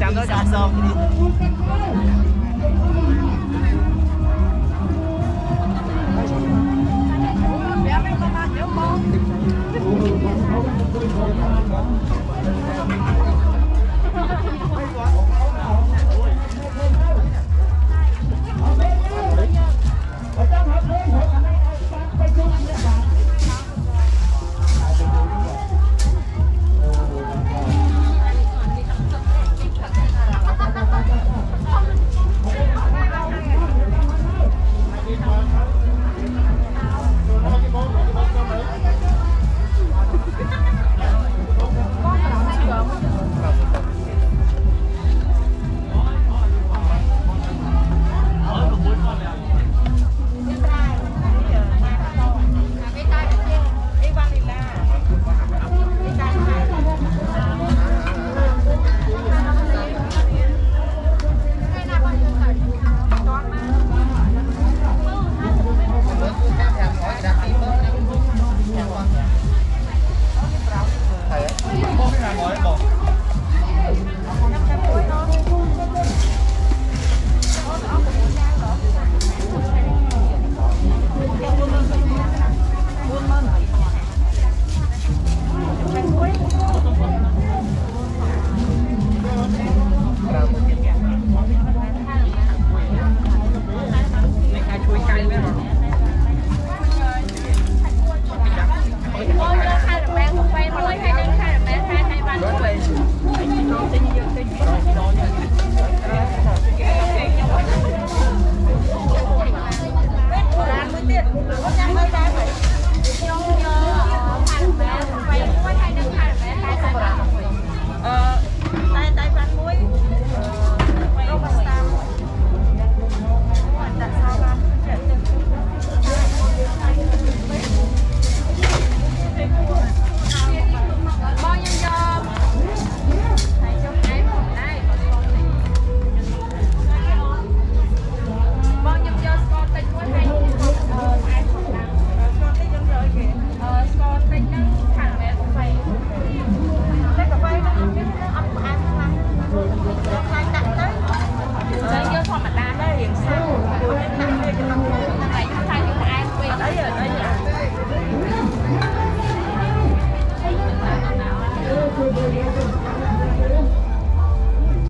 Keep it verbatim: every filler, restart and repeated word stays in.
Chạm tới chạm xong đi.